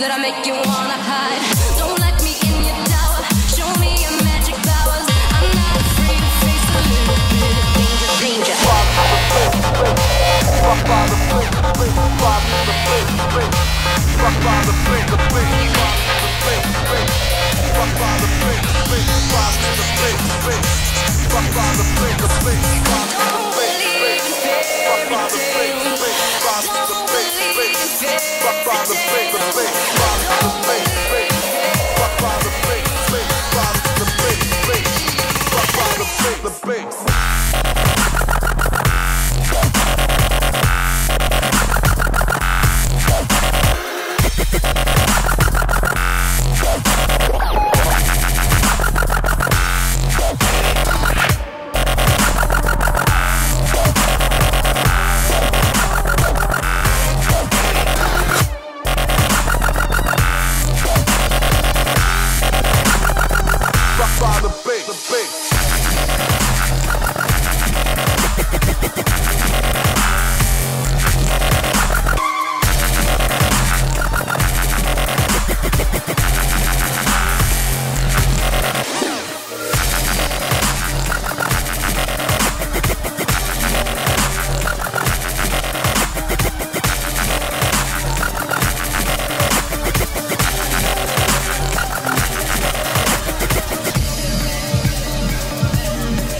that I make you wanna hide. Don't let me in your tower, show me your magic powers. I'm not afraid to face a little bit of danger, danger. Don't believe in